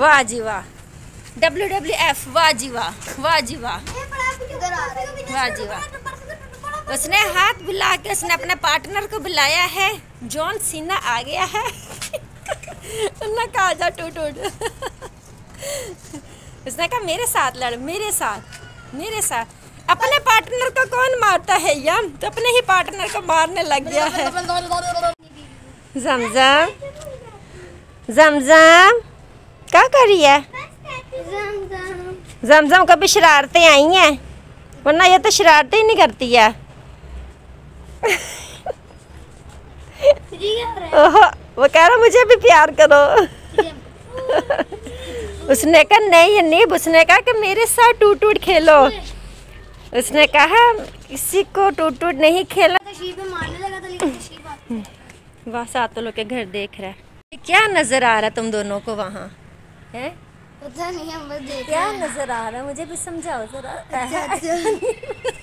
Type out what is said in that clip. वाह जी वाह। WWF वाह जी वाह, वाह जी वाह, वाह जी वाह। उसने हाथ बुला के उसने अपने पार्टनर को बुलाया है, जॉन सीना आ गया है। उसने कहा आजा टूट टूट, उसने कहा मेरे साथ लड़, मेरे साथ, मेरे साथ। अपने पार्टनर को कौन मारता है यार, तो अपने ही पार्टनर को मारने लग गया है। जमजम जमजम क्या कर रही है? जमजम कभी शरारतें आई हैं, वरना ये तो शरारतें ही नहीं करती है। ओहो, वो कह रहा मुझे भी प्यार करो। उसने कहा नहीं ये नहीं, उसने कहा कि मेरे साथ टूट टूट खेलो। उसने कहा किसी को टूट टूट नहीं खेला। वाह, सातों लोग के घर देख रहा है। क्या नजर आ रहा तुम दोनों को वहाँ है? पता नहीं, हम बस देख। क्या नजर आ रहा मुझे भी समझाओ जरा।